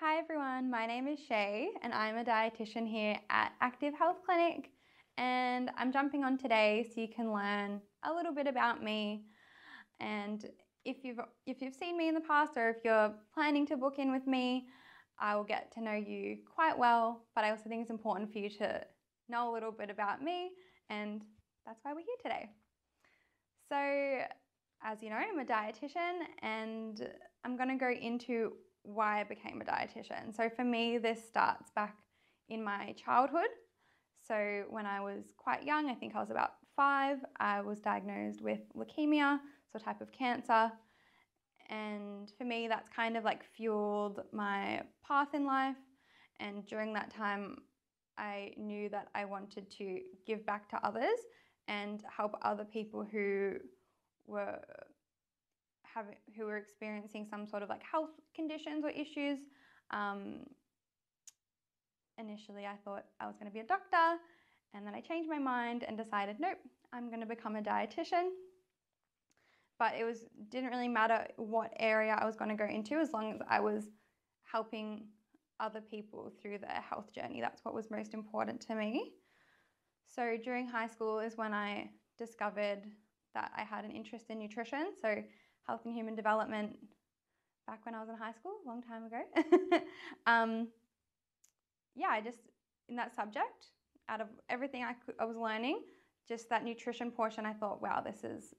Hi everyone, my name is Shay and I'm a dietitian here at Active Health Clinic, and I'm jumping on today so you can learn a little bit about me. And if you've seen me in the past, or if you're planning to book in with me, I will get to know you quite well, but I also think it's important for you to know a little bit about me, and that's why we're here today. So as you know, I'm a dietitian, and I'm going to go into why I became a dietitian. So for me, this starts back in my childhood. So when I was quite young, I think I was about 5, I was diagnosed with leukemia, so a type of cancer. And for me, that's kind of like fueled my path in life. And during that time, I knew that I wanted to give back to others and help other people who were experiencing some sort of like health conditions or issues. Initially, I thought I was going to be a doctor, and then I changed my mind and decided, nope, I'm going to become a dietitian. But it didn't really matter what area I was going to go into, as long as I was helping other people through their health journey. That's what was most important to me. So during high school is when I discovered that I had an interest in nutrition. So health and human development, back when I was in high school, a long time ago. In that subject, out of everything I was learning, just that nutrition portion, I thought, wow, this is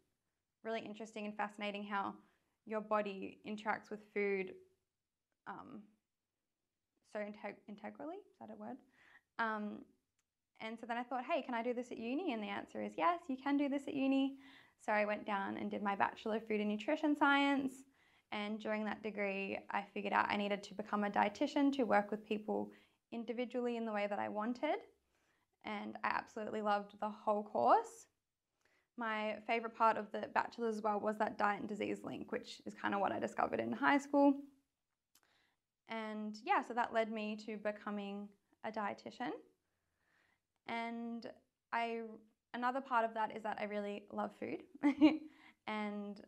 really interesting and fascinating how your body interacts with food so integrally, is that a word? And so then I thought, hey, can I do this at uni? And the answer is yes, you can do this at uni. So I went down and did my Bachelor of Food and Nutrition Science, and during that degree I figured out I needed to become a dietitian to work with people individually in the way that I wanted, and I absolutely loved the whole course. My favourite part of the Bachelor's as well was that diet and disease link, which is kind of what I discovered in high school. And yeah, so that led me to becoming a dietitian. And another part of that is that I really love food and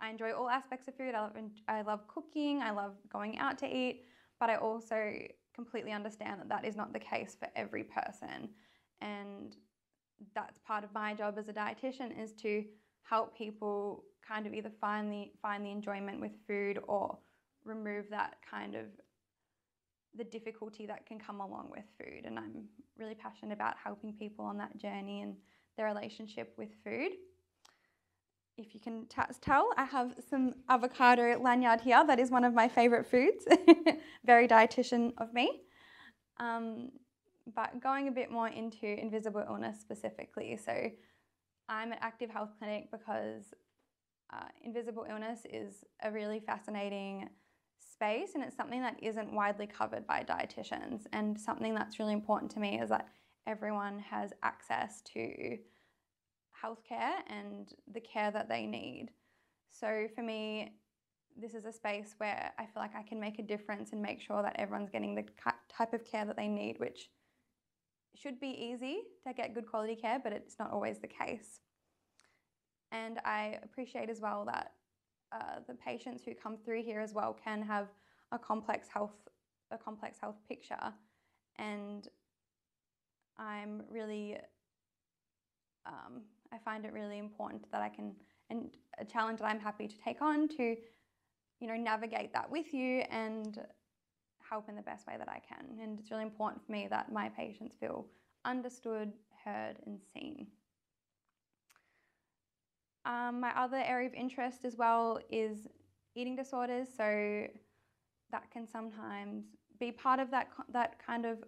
I enjoy all aspects of food. I love cooking, I love going out to eat, but I also completely understand that that is not the case for every person. And that's part of my job as a dietitian, is to help people kind of either find the enjoyment with food, or remove that kind of the difficulty that can come along with food. And I'm really passionate about helping people on that journey and their relationship with food. If you can tell, I have some avocado lanyard here. That is one of my favourite foods. Very dietitian of me. But going a bit more into invisible illness specifically. So I'm at Active Health Clinic because invisible illness is a really fascinating space, and it's something that isn't widely covered by dietitians, and something that's really important to me is that everyone has access to healthcare and the care that they need. So for me, this is a space where I feel like I can make a difference and make sure that everyone's getting the type of care that they need, which should be easy to get good quality care, but it's not always the case. And I appreciate as well that the patients who come through here as well can have a complex health picture, and I'm really I find it really important that I can, and a challenge that I'm happy to take on, to navigate that with you and help in the best way that I can. And it's really important for me that my patients feel understood, heard and seen. My other area of interest as well is eating disorders, so that can sometimes be part of that kind of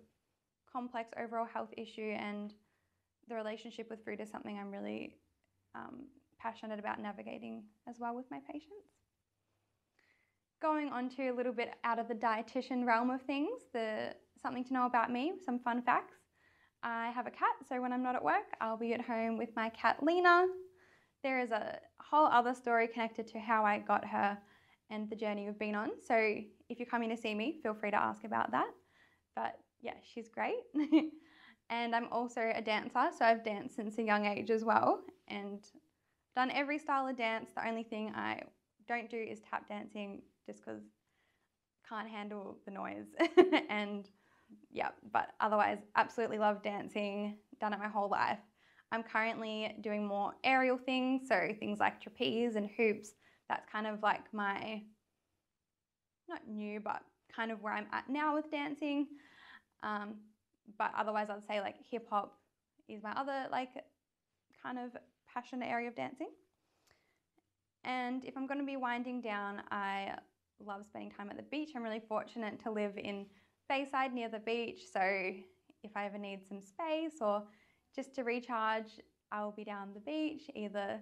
complex overall health issue, and the relationship with food is something I'm really passionate about navigating as well with my patients. Going on to a little bit out of the dietitian realm of things, something to know about me, some fun facts. I have a cat, so when I'm not at work, I'll be at home with my cat Lena. There is a whole other story connected to how I got her and the journey we've been on. So if you're coming to see me, feel free to ask about that. But yeah, she's great. And I'm also a dancer, so I've danced since a young age as well, and done every style of dance. The only thing I don't do is tap dancing, just because can't handle the noise. And yeah, but otherwise absolutely love dancing, done it my whole life. I'm currently doing more aerial things, so things like trapeze and hoops. That's kind of like my, not new, but kind of where I'm at now with dancing. But otherwise I'd say like hip hop is my other like kind of passion area of dancing. And if I'm going to be winding down, I love spending time at the beach. I'm really fortunate to live in Bayside near the beach, so if I ever need some space or just to recharge, I'll be down the beach, either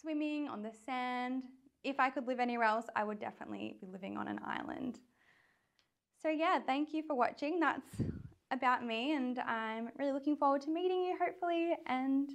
swimming on the sand. If I could live anywhere else, I would definitely be living on an island. So yeah, thank you for watching. That's about me, and I'm really looking forward to meeting you hopefully, and